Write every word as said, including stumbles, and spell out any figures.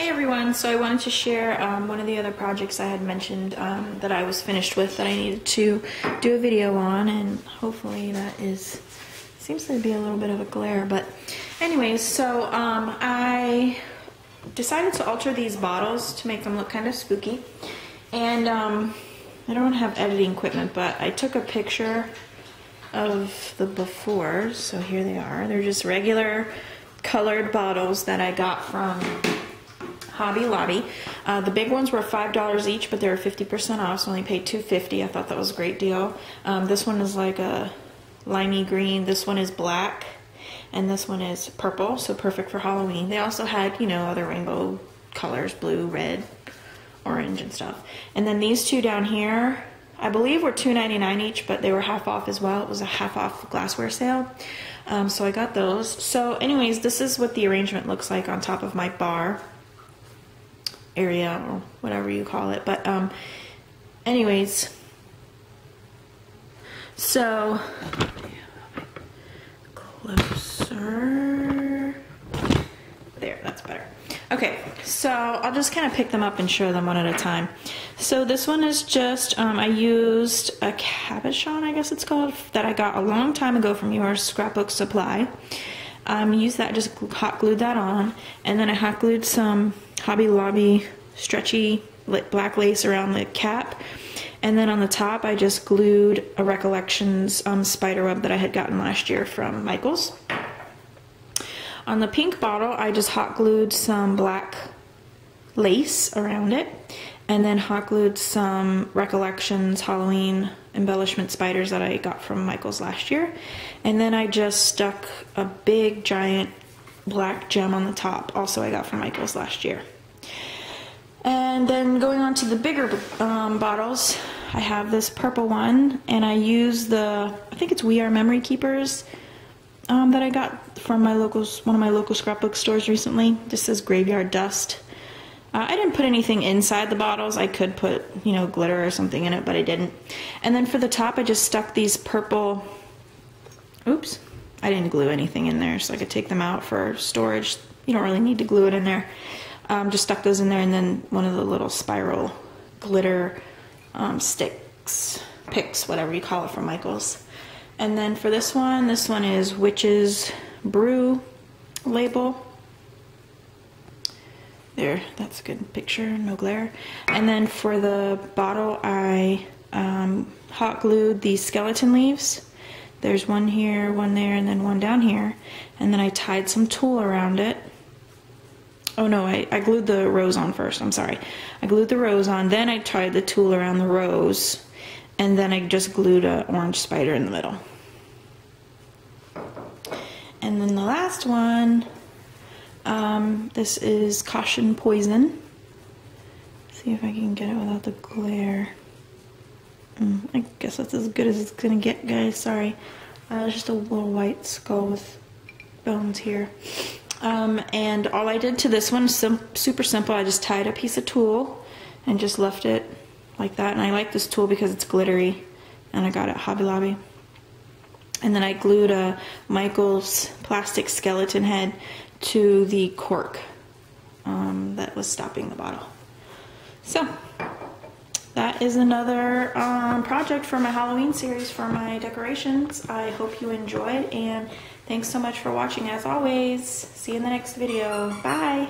Hey everyone, so I wanted to share um, one of the other projects I had mentioned um, that I was finished with that I needed to do a video on, and hopefully that is, seems to be a little bit of a glare, but anyways, so um, I decided to alter these bottles to make them look kind of spooky, and um, I don't have editing equipment, but I took a picture of the before, so here they are. They're just regular colored bottles that I got from Hobby Lobby. Uh, the big ones were five dollars each, but they were fifty percent off, so I only paid two fifty. I thought that was a great deal. Um, this one is like a limey green, this one is black, and this one is purple, so perfect for Halloween. They also had, you know, other rainbow colors, blue, red, orange, and stuff. And then these two down here, I believe were two ninety-nine each, but they were half off as well. It was a half off glassware sale, um, so I got those. So anyways, this is what the arrangement looks like on top of my bar area or whatever you call it, but um anyways, so closer there, that's better. Okay, so I'll just kind of pick them up and show them one at a time. So this one is just um, I used a cabochon, I guess it's called, that I got a long time ago from your scrapbook supply. Um, use that, just hot glued that on, and then I hot glued some Hobby Lobby stretchy black lace around the cap, and then on the top I just glued a Recollections um, spider web that I had gotten last year from Michaels. On the pink bottle I just hot glued some black lace around it, and then hot glued some Recollections Halloween embellishment spiders that I got from Michaels last year, and then I just stuck a big giant black gem on the top, also I got from Michaels last year. And then going on to the bigger um, bottles, I have this purple one, and I use the, I think it's We Are Memory Keepers um, that I got from my local, one of my local scrapbook stores recently. This is Graveyard Dust. Uh, I didn't put anything inside the bottles. I could put, you know, glitter or something in it, but I didn't. And then for the top, I just stuck these purple, oops, I didn't glue anything in there, so I could take them out for storage. You don't really need to glue it in there. Um, just stuck those in there, and then one of the little spiral glitter um, sticks, picks, whatever you call it, from Michaels. And then for this one, this one is Witch's Brew label. There, that's a good picture, no glare. And then for the bottle, I um, hot glued the skeleton leaves. There's one here, one there, and then one down here. And then I tied some tulle around it. Oh no, I, I glued the rose on first, I'm sorry. I glued the rose on, then I tied the tulle around the rose, and then I just glued an orange spider in the middle. And then the last one, Um, this is Caution Poison. Let's see if I can get it without the glare. Mm, I guess that's as good as it's gonna get, guys, sorry. Uh, just a little white skull with bones here. Um, and all I did to this one, sim super simple, I just tied a piece of tulle and just left it like that. And I like this tulle because it's glittery, and I got it at Hobby Lobby. And then I glued a Michaels plastic skeleton head to the cork um, that was stopping the bottle. So that is another um, project for my Halloween series for my decorations. I hope you enjoyed, and thanks so much for watching as always. See you in the next video. Bye!